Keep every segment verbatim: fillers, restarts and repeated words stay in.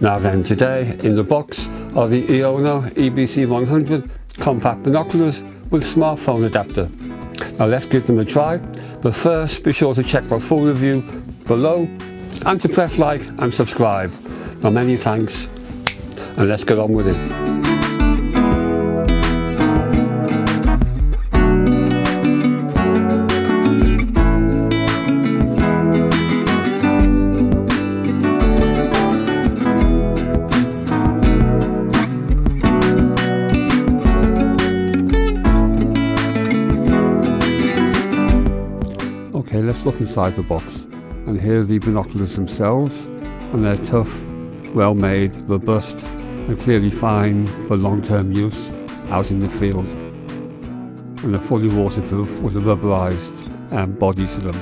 Now then, today in the box are the Eono E B C one hundred compact binoculars with smartphone adapter. Now let's give them a try, but first be sure to check my full review below and to press like and subscribe. Now many thanks, and let's get on with it. Okay, let's look inside the box, and here are the binoculars themselves, and they're tough, well made, robust and clearly fine for long-term use out in the field, and they're fully waterproof with a rubberized um, body to them.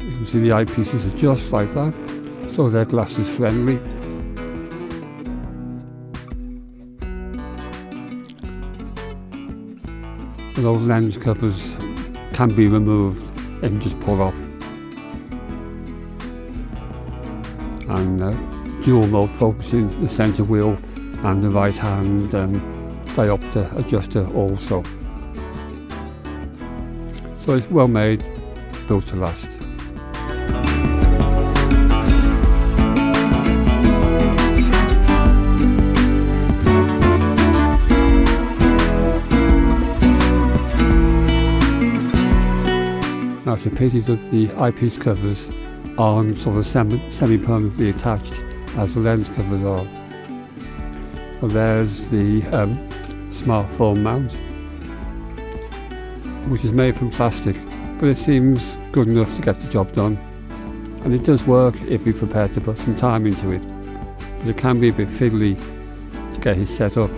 You can see the eyepieces are just like that, so they're glasses friendly. Those lens covers can be removed and just pull off, and uh, dual mode focusing, the centre wheel and the right hand um, diopter adjuster also. So it's well made, built to last. Now it's a pity that the eyepiece covers aren't sort of semi-permanently attached as the lens covers are. So there's the um, smartphone mount, which is made from plastic, but it seems good enough to get the job done, and it does work if you're prepared to put some time into it, but it can be a bit fiddly to get it set up.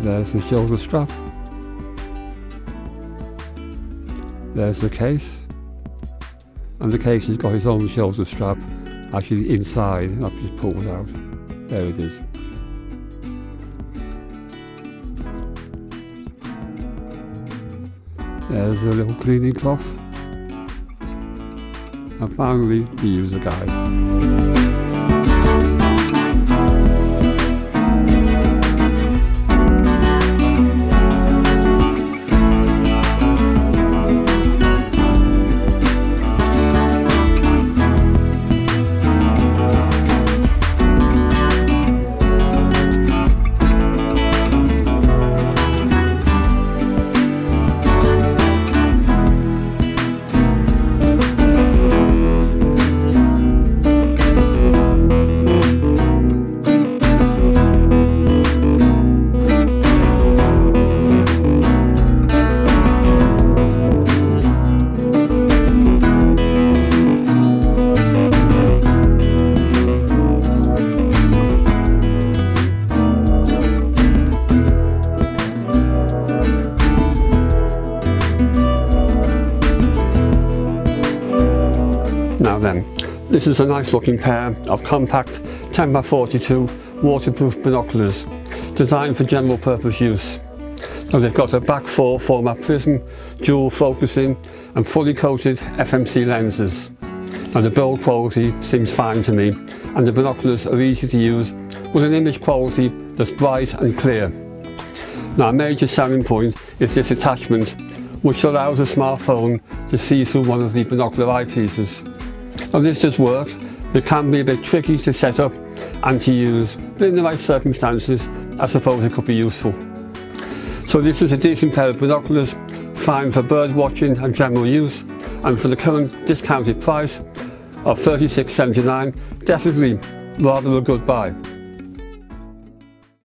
There's the shoulder strap, there's the case, and the case has got its own shoulder strap actually inside, and I've just pulled it out. There it is. There's a little cleaning cloth, and finally the user guide. Now then, this is a nice looking pair of compact ten by forty-two waterproof binoculars designed for general purpose use. Now they've got a B A K four format prism, dual focusing and fully coated F M C lenses. Now the build quality seems fine to me, and the binoculars are easy to use with an image quality that's bright and clear. Now a major selling point is this attachment, which allows a smartphone to see through one of the binocular eyepieces. Now this does work, it can be a bit tricky to set up and to use, but in the right circumstances I suppose it could be useful. So this is a decent pair of binoculars, fine for bird watching and general use, and for the current discounted price of thirty-six pounds seventy-nine, definitely rather a good buy.